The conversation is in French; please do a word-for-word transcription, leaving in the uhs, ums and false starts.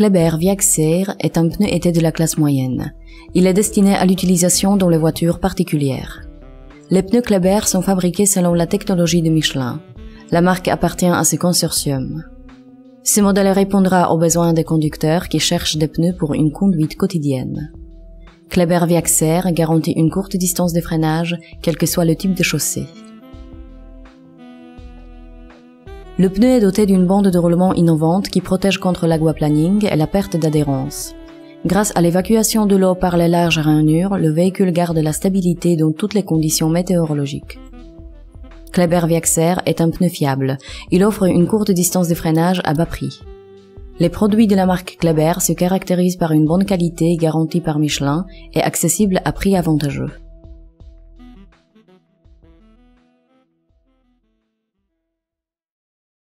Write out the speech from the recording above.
Kleber Viaxer est un pneu été de la classe moyenne. Il est destiné à l'utilisation dans les voitures particulières. Les pneus Kleber sont fabriqués selon la technologie de Michelin. La marque appartient à ce consortium. Ce modèle répondra aux besoins des conducteurs qui cherchent des pneus pour une conduite quotidienne. Kleber Viaxer garantit une courte distance de freinage, quel que soit le type de chaussée. Le pneu est doté d'une bande de roulement innovante qui protège contre l'aquaplaning et la perte d'adhérence. Grâce à l'évacuation de l'eau par les larges rainures, le véhicule garde la stabilité dans toutes les conditions météorologiques. Kleber Viaxer est un pneu fiable. Il offre une courte distance de freinage à bas prix. Les produits de la marque Kleber se caractérisent par une bonne qualité garantie par Michelin et accessible à prix avantageux.